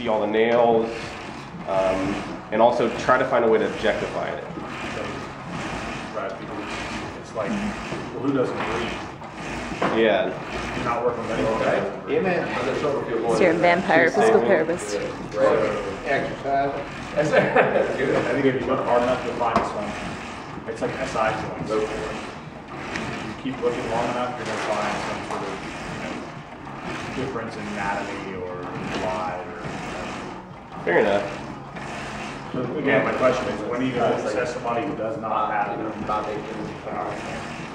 see all the nails, and also try to find a way to objectify it. Right, it's like, well, who doesn't breathe? Yeah. You're not working with anyone, right? Yeah, man. It's your vampire physical therapist. Exercise. That's good. I think if you look hard enough, you'll find this one. It's like SI joints. If you keep looking long enough, you're going to find some sort of difference in anatomy or wide or whatever. Fair enough. Again, my question is, when are you going to assess somebody who does not have it?